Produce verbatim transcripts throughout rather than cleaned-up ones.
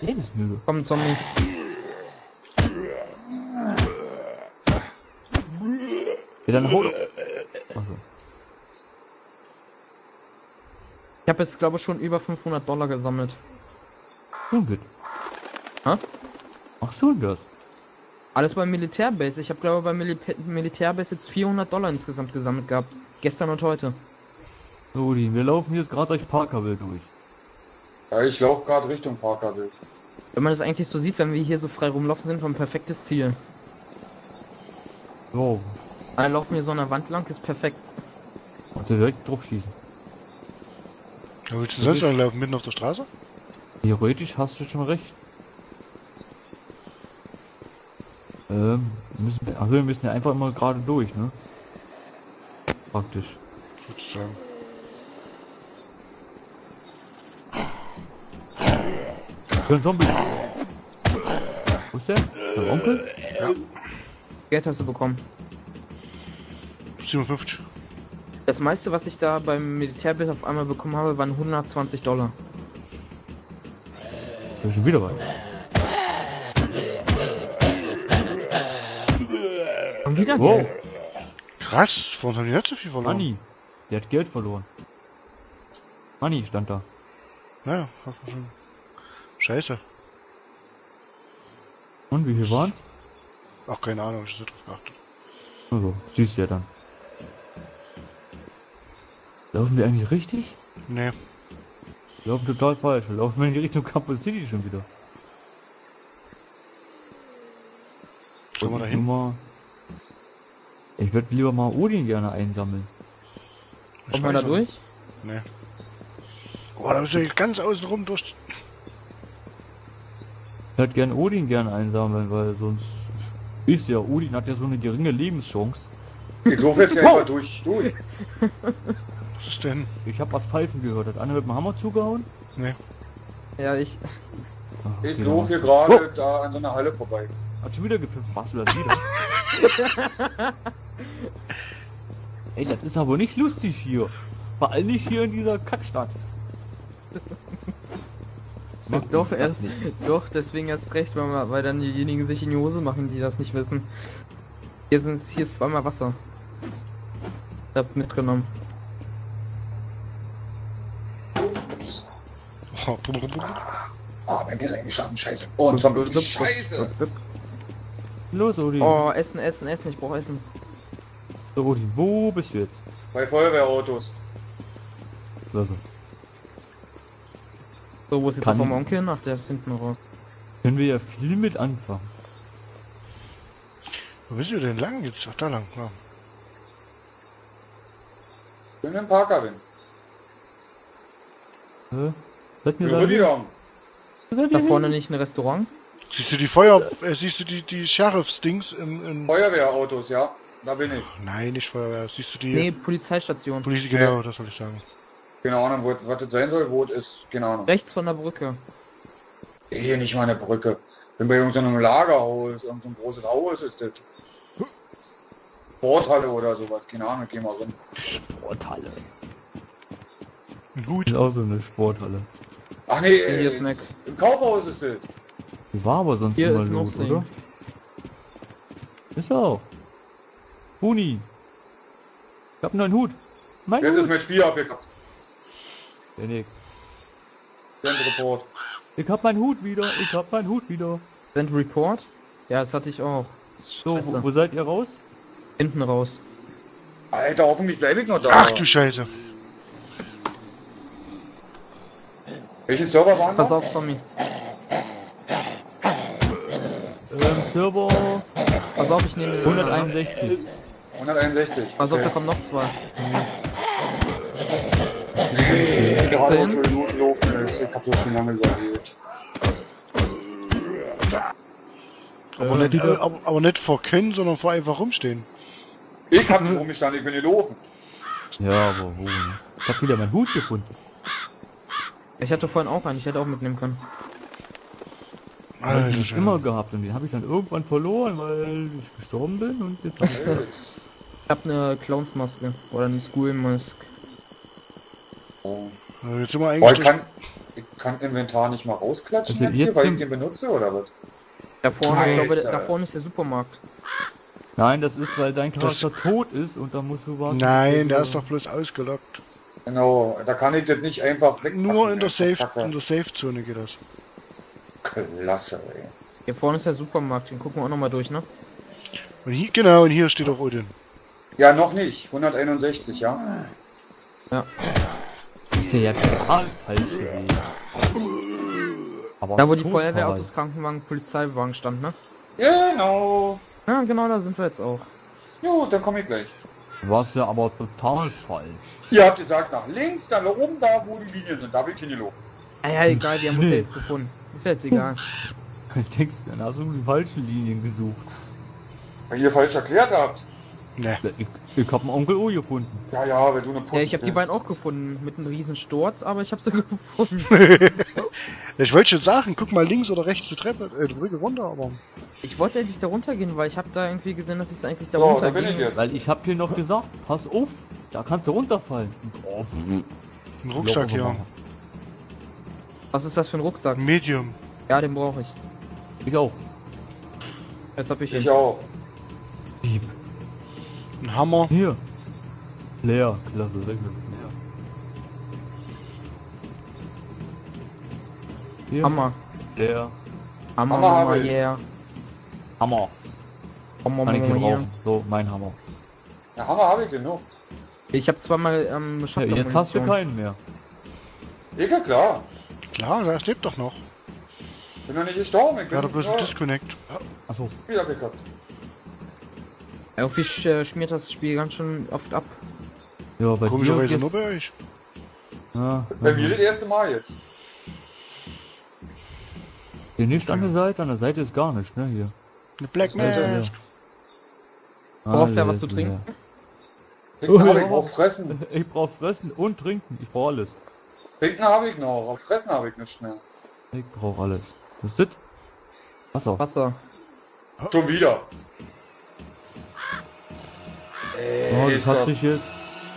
Lebensmüde. Komm, Zombie. Wieder nach oben. Also. Ich habe jetzt, glaube ich, schon über fünfhundert Dollar gesammelt. So gut. Ha? Machst du das? Alles bei Militärbase. Ich habe, glaube ich, bei Mil Militärbase jetzt vierhundert Dollar insgesamt gesammelt gehabt. Gestern und heute. So, die, wir laufen jetzt gerade durch Parkerville durch. Ja, ich laufe gerade Richtung Parkerville. Wenn man das eigentlich so sieht, wenn wir hier so frei rumlaufen, sind wir ein perfektes Ziel. So. Dann laufen wir so an der Wand lang, ist perfekt. Und direkt drauf schießen. Ja, willst du selbst laufen mitten auf der Straße? Theoretisch hast du schon recht. Ähm, müssen wir, also wir müssen ja einfach immer gerade durch, ne? Praktisch. Sozusagen. Ein Zombie. Wo ist der? Der Onkel? Ja. Geld hast du bekommen. siebenundfünfzig. Das meiste, was ich da beim Militärbase auf einmal bekommen habe, waren hundertzwanzig Dollar. Da ist schon wieder was. Und wieder wow. Geld. Krass, warum haben die nicht so viel verloren? Manni, der hat Geld verloren. Manni stand da. Naja, hast du schon. Scheiße. Und wie viel waren's? Ach, keine Ahnung, ich hab drauf geachtet. Also, siehst du ja dann. Laufen wir eigentlich richtig? Nee. Wir laufen total falsch. Wir laufen in die Richtung Campus City schon wieder. Sollen wir da hin? Mal... Ich würde lieber mal Odin gerne einsammeln. Kommen wir da durch? Nee. Boah, da müssen wir ganz außen rum durch. Ich würde gerne Odin gerne einsammeln, weil sonst... Ist ja, Odin hat ja so eine geringe Lebenschance. Ich laufe jetzt einfach durch, durch. Was ist denn? Ich hab was pfeifen gehört. Hat einer mit dem Hammer zugehauen? Nee. Ja, ich... Ach, ich laufe hier gerade oh. da an so einer Halle vorbei. Hat schon wieder gepfiffen. Machst du das wieder? Ey, das ist aber nicht lustig hier. Vor allem nicht hier in dieser Kackstadt. Doch, erst nicht. Doch, deswegen erst recht, weil, man, weil dann diejenigen sich in die Hose machen, die das nicht wissen. Hier, sind, hier ist zweimal Wasser. Ich hab mitgenommen. Oh, bei mir ist eingeschlafen, scheiße. Oh, ein Zombie, scheiße! Los, Odin. Oh, Essen, Essen, Essen, ich brauch Essen. So, Odin, wo bist du jetzt? Bei Feuerwehrautos. Los. So, wo ist jetzt der Onkel? Ach, der ist hinten raus. Können wir ja viel mit anfangen. Wo bist du denn lang jetzt? Ach, da lang, ja. Ich bin im Parkerville. Hä? Seid ihr da? Wo da vorne hin? Nicht ein Restaurant? Siehst du die Feuer... Äh, siehst du die, die Sheriffs-Dings im, im... Feuerwehrautos, ja. Da bin ich. Ach, nein, nicht Feuerwehr. Siehst du die... Nee, Polizeistation. Polizei, genau, ja. Das soll ich sagen. Keine Ahnung, wo, was das sein soll, wo es ist, keine Ahnung. Rechts von der Brücke. Hier nicht mal eine Brücke. Wenn bei irgendeinem Lagerhaus, irgendein großes Haus ist das. Sporthalle oder sowas, keine Ahnung, geh mal rein. Sporthalle. Gut, auch so eine Sporthalle. Ach nee, äh, hier ist nix. Im Kaufhaus ist das. Die war aber sonst hier immer ist los, oder? Ist auch. Boni. Ich hab nur einen Hut. Mein Jetzt Hut. Ist mein Spiel abgekackt. Der Nick. Send Report. Ich hab meinen Hut wieder, ich hab meinen Hut wieder. Send Report? Ja, das hatte ich auch. So, wo, wo seid ihr raus? Hinten raus. Alter, hoffentlich bleibe ich noch da. Ach du Scheiße. Welchen Server waren wir? Pass auf, Tommy. Ähm, Server... Pass auf, ich nehme... hunderteinundsechzig. hunderteinundsechzig. Okay. Pass auf, da kommen noch zwei. Nee, ich hab so schon lange überlebt. Aber, äh, äh, aber, aber nicht vor können, sondern vor einfach rumstehen. Ich hab nicht rumgestanden, ich bin hier laufen. Ja, aber wo? Ich hab wieder meinen Hut gefunden. Ich hatte vorhin auch einen, ich hätte auch mitnehmen können. Alter, den ich immer gehabt und den habe ich dann irgendwann verloren, weil ich gestorben bin und jetzt hab ich das. Ich hab eine Clownsmaske oder eine Schoolmaske. Oh. Also jetzt sind wir eigentlich oh, ich, kann, Ich kann Inventar nicht mal rausklatschen also jetzt hier, weil ich den benutze oder was? Da vorne, ich glaube, da vorne ist der Supermarkt. Nein, das ist, weil dein Charakter tot ist und da musst du warten. Nein, der ist doch bloß ausgelockt. Genau, da kann ich das nicht einfach wegpacken. Nur in der Safe-Zone geht das. Klasse, ey. Hier vorne ist der Supermarkt, den gucken wir auch nochmal durch, ne? Und hier, genau, und hier steht auch Odin. Ja, noch nicht. hunderteinundsechzig, ja? Ja. Das ist ja total falsch. Aber da, wo die Feuerwehrautos, Krankenwagen, Polizeiwagen stand, ne? Genau. Ja, genau, da sind wir jetzt auch. Jo, dann komme ich gleich. Du warst ja aber total falsch. Ihr habt gesagt, nach links, dann nach oben, da wo die Linien sind, da will ich hingelaufen. Ah ja, egal, die haben uns ja jetzt gefunden. Ist ja jetzt egal. Ich denk's, dann hast du die falschen Linien gesucht. Weil ihr falsch erklärt habt. Nee. Ich, ich hab einen Onkel O gefunden. Ja, ja, wenn du eine Pussy ja, ich hab bist. Die beiden auch gefunden, mit einem riesen Sturz, aber ich hab sie gefunden. Ich wollte schon sagen, guck mal links oder rechts die Treppe, äh, die Brücke runter, aber... Ich wollte eigentlich da runter gehen, weil ich hab da irgendwie gesehen, dass es eigentlich da so, runter da bin ich jetzt. Weil ich hab dir noch gesagt, pass auf, da kannst du runterfallen. Oh. Ein Rucksack, ja. Was ist das für ein Rucksack? Medium. Ja, den brauche ich. Ich auch. Jetzt hab ich ihn. Ich auch. Dieb. Ein Hammer. Hier. Leer. Klasse, weg mit dem Leer. Hammer. Leer. Hammer, Hammer, Hammer, yeah. Hammer. Hammer, Hammer, Hammer, Hammer. So, mein Hammer. Ja, Hammer habe ich genug. Ich habe zweimal ähm, ja, jetzt hast du keinen mehr. Digga, klar. Klar, das lebt doch noch. Bin doch nicht gestorben, ich bin ja, da bloß ein Disconnect. Achso. Wieder gehabt. Irgendwie schmiert das Spiel ganz schön oft ab. Ja, bei komischerweise nur bei euch. Ja, bei mir das erste Mal jetzt. Hier nicht an der Seite, an der Seite ist gar nichts, ne, hier. Eine Black Magic. Braucht er was zu trinken? Ich brauch fressen. Ich brauch fressen und trinken, ich brauch alles. Trinken habe ich noch, auf fressen habe ich nicht mehr. Ich brauch alles. Was ist das? Wasser. Wasser. Schon wieder. Oh, das hat sich jetzt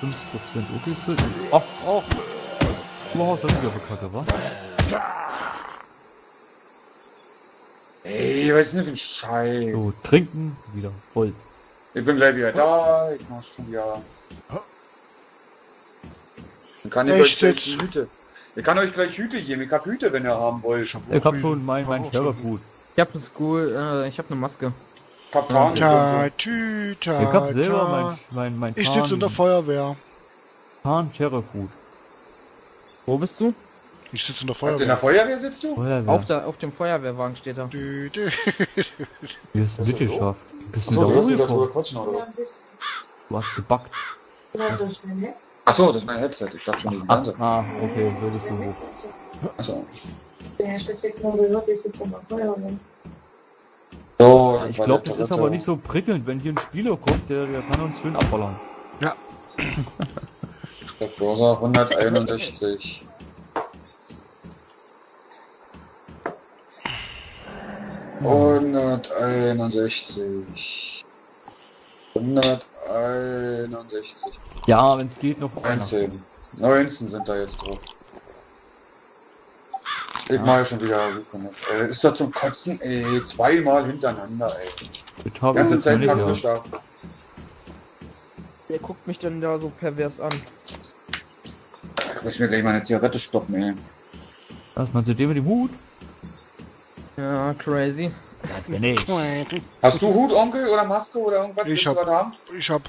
fünf Prozent okay gefüllt. Ach, ach! Wow, das ist ja Kacke, wa? Ey, was ist denn für ein Scheiß? So, trinken, wieder voll. Ich bin gleich wieder da, ich mach's schon wieder. Dann kann ich euch gleich Hüte. Ich kann euch gleich Hüte geben, ich hab Hüte, wenn ihr haben wollt. Ich hab, ich hab schon mein, mein Serverboot. Ich hab ne School, äh, ich hab ne Maske. Kaptan, ta, tü, ta, ich hab selber ta. mein, mein, mein Ich sitze unter Feuerwehr. Tarn, Terrorfood. Wo bist du? Ich sitze unter Feuerwehr. In der Feuerwehr sitzt du? Feuerwehr. Auf, der, auf dem Feuerwehrwagen steht er. Hier ist ein Witterschaft. Bist du da oben? Du hast gebackt. Achso, das ist mein Headset. Ich dachte schon, ach, ach, ah, okay, würdest du hoch. Achso. Der Herr steht jetzt nur gehört, ich sitze unter Feuerwehr. So, ich glaube, das ist aber nicht so prickelnd, wenn hier ein Spieler kommt, der, der kann uns schön abballern. Ja. Der Browser hunderteinundsechzig. hunderteinundsechzig. hunderteinundsechzig. Ja, wenn es geht, noch neunzehn. neunzehn sind da jetzt drauf. Ich ja. mache schon wieder. Äh, ist doch zum Kotzen, ey. Zweimal hintereinander, ey. Die ganze Zeit praktisch da. Wer guckt mich denn da so pervers an? Ich muss mir gleich mal eine Zigarette stoppen, ey. Was meinst du dem mit dem Hut? Ja, crazy. Das bin ich. Hast du Hut, Onkel, oder Maske oder irgendwas? Ich hab, haben? ich hab.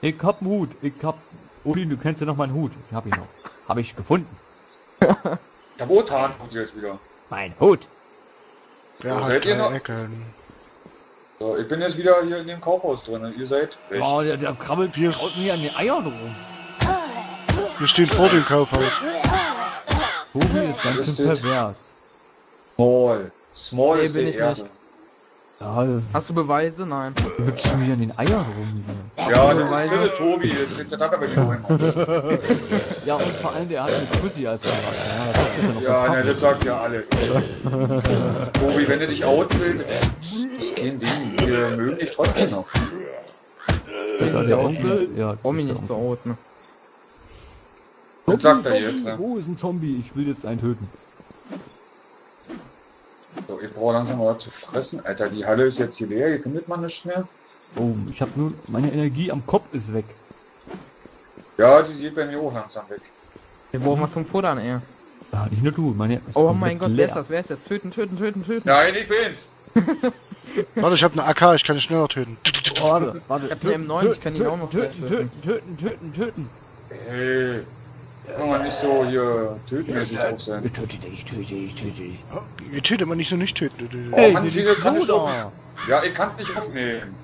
Ich hab einen Hut. Ich hab. Odin, du kennst ja noch meinen Hut. Ich hab ihn noch. Hab ich gefunden. Der Botan kommt jetzt wieder. Mein Hut. Ja, so, seid ihr noch? So, ich bin jetzt wieder hier in dem Kaufhaus drin und ihr seid weg. Oh, der, der krabbelt hier mir an den Eiern rum. Wir stehen vor dem Kaufhaus. Tobi ist ganz schön pervers. Small. Small ist die Erde. Ja, hast du Beweise? Nein. Du bist schon wieder an den Eiern rum. Ja, ja, der stille Tobi, der kriegt der Tag bei mir. Ja, und vor allem der hat eine Pussy als Mann. Ja, ja, das sagt ja alle. Tobi, wenn du dich outen willst, ist kein Ding. Wir mögen dich trotzdem noch. Das war der Onkel? Ja, komm mich nicht zu outen. Das sagt er jetzt, ne? Wo ist ein Zombie? Ich will jetzt einen töten. So, ich brauche langsam mal was zu fressen. Alter, die Halle ist jetzt hier leer, hier findet man nichts mehr. Oh, ich habe nur... meine Energie am Kopf ist weg. Ja, die geht bei mir auch langsam weg. Wir brauchen was zum Futtern, ey. Ah, nicht nur du, meine... Oh mein Gott, leer. Wer ist das? Wer ist das? Töten, töten, töten, töten. Nein, ich bin's. Warte, ich hab ne A K, ich kann ihn schneller töten. Oh, warte, warte. Ich hab ne M neun, ich kann ihn auch noch töten. Töten, töten, töten, töten. Hey. Kann man nicht so hier tötenmäßig drauf sein. Ich töte dich, ich töte dich, ich töte dich. Ihr tötet man nicht so nicht töten. Hey, Mann, diese kann ich aufnehmen. Ja, ich kann's nicht aufnehmen.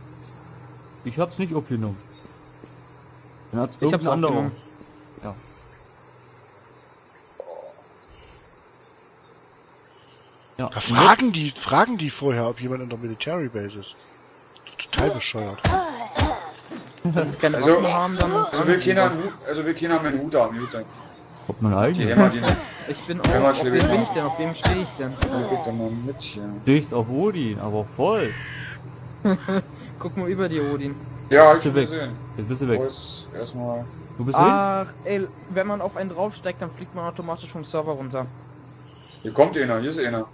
Ich hab's nicht aufgenommen. Dann hat's irgendeinen anderen. Ja. Ja, da fragen die, fragen die vorher, ob jemand in der Military Base ist. Total bescheuert. Also, haben, dann also will keiner einen Hut, also will keiner meinen Hut haben, gut, ob man eigentlich? Ich bin auch, auf wem bin ich denn, auf wem stehe ich denn? Ja, mal mit, ja. Du stehst auf Odin, aber voll. Guck mal über dir, Odin. Ja, ich bin gesehen. Jetzt bist du weg. Erstmal. Du bist Ach, hin? Ey, wenn man auf einen draufsteigt, dann fliegt man automatisch vom Server runter. Hier kommt einer, hier ist einer.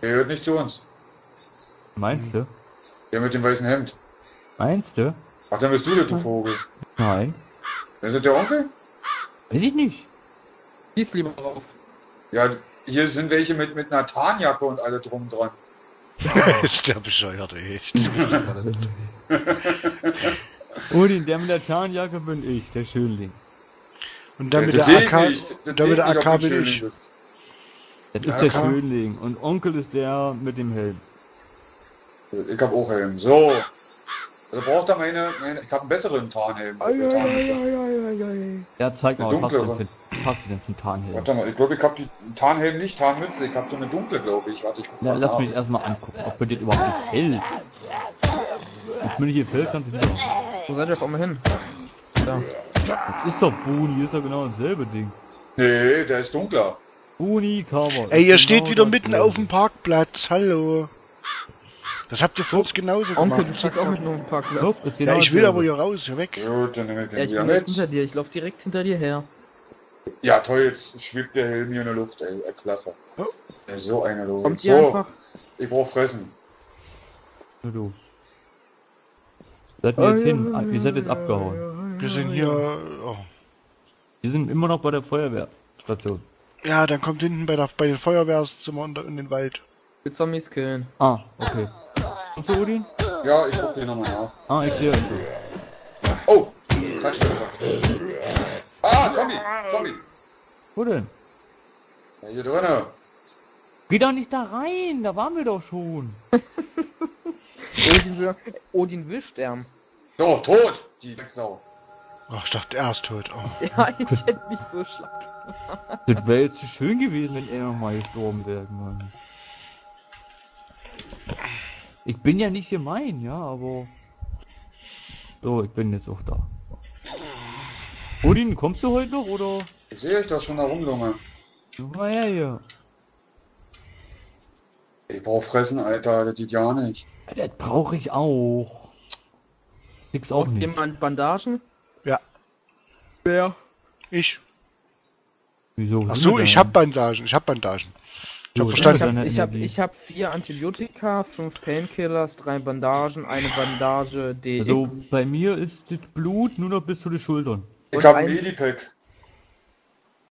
Er hört nicht zu uns. Meinst du? Der mit dem weißen Hemd. Meinst du? Ach, dann bist du der, du Vogel. Nein. Wer ist der Onkel? Weiß ich nicht. Schieß lieber drauf. Ja, hier sind welche mit, mit einer Tarnjacke und alle drum dran. Ist der bescheuert, ey. Odin, der mit der Tarnjacke bin ich, der Schönling. Und dann mit der A K, und dann mit der A K bin ich. Das ist der Schönling und Onkel ist der mit dem Helm. Ich hab auch Helm. So. Also braucht er meine, meine... Ich hab einen besseren Tarnhelm. Ja, zeig mal, was hast du denn für einen Tarnhelm? Warte mal, ich glaube, ich hab die Tarnhelm nicht, Tarnmütze. Ich hab so eine dunkle, glaube ich. Warte, ich guck mal. Ja, lass mich erstmal angucken, ob mir das überhaupt gefällt. Jetzt bin ich hier fällt, kannst du wieder... Wo seid ihr auf einmal hin? Da. Das ist doch Boni, ist doch genau dasselbe Ding. Nee, der ist dunkler. Boni, Cover. Ey, ihr steht wieder mitten auf dem Parkplatz, hallo. Das habt ihr vor uns genauso gemacht. Onkel, du stehst auch mitten auf dem Parkplatz. Ja, ich will aber hier raus, hier weg. Gut, dann nehme ich den wieder mit. Ja, ich bin hinter dir, ich lauf direkt hinter dir her. Ja, toll, jetzt schwebt der Helm hier in der Luft, ey, klasse. So eine Logik. Kommt ihr einfach? Ich brauch Fressen. Du. Seid ihr jetzt hin? Ihr seid jetzt abgehauen. Wir sind hier... Oh. Wir sind immer noch bei der Feuerwehrstation. Ja, dann kommt hinten bei, der, bei den Feuerwehrzimmer unter in den Wald. Die Zombies killen. Ah, okay. Kommst du, Odin? Ja, ich guck dir nochmal nach. Ah, ich sehe. Oh! Quatsch. Ah, Zombie! Zombie! Wo denn? Ja, hier drinnen. Geh doch nicht da rein, da waren wir doch schon. Odin, will, Odin will sterben. So, tot! Die Drecksau. Ach, ich dachte, er ist tot. Oh. Ja, ich hätte mich so schlag. Das wäre jetzt schön gewesen, wenn er nochmal gestorben wäre, Mann. Ich bin ja nicht gemein, ja, aber... So, ich bin jetzt auch da. Odin, kommst du heute noch, oder? Ich sehe euch das schon da rum, Junge. Du mal her hier. Ich brauch Fressen, Alter, das geht ja nicht. Das brauche ich auch. Nix auch nicht. Jemand Bandagen? Ja. Wer? Ich. Wieso? Ach so, ich hab Bandagen, ich hab Bandagen. Ich hab verstanden. Ich hab, ich hab vier Antibiotika, fünf Painkillers, drei Bandagen, eine Bandage, D X. Also bei mir ist das Blut nur noch bis zu den Schultern. Ich hab ein Medipack.